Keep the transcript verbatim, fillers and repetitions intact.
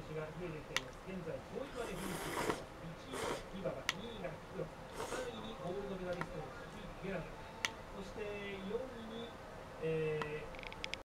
選手が増えてきています。現在、小岩でフィニッシュ。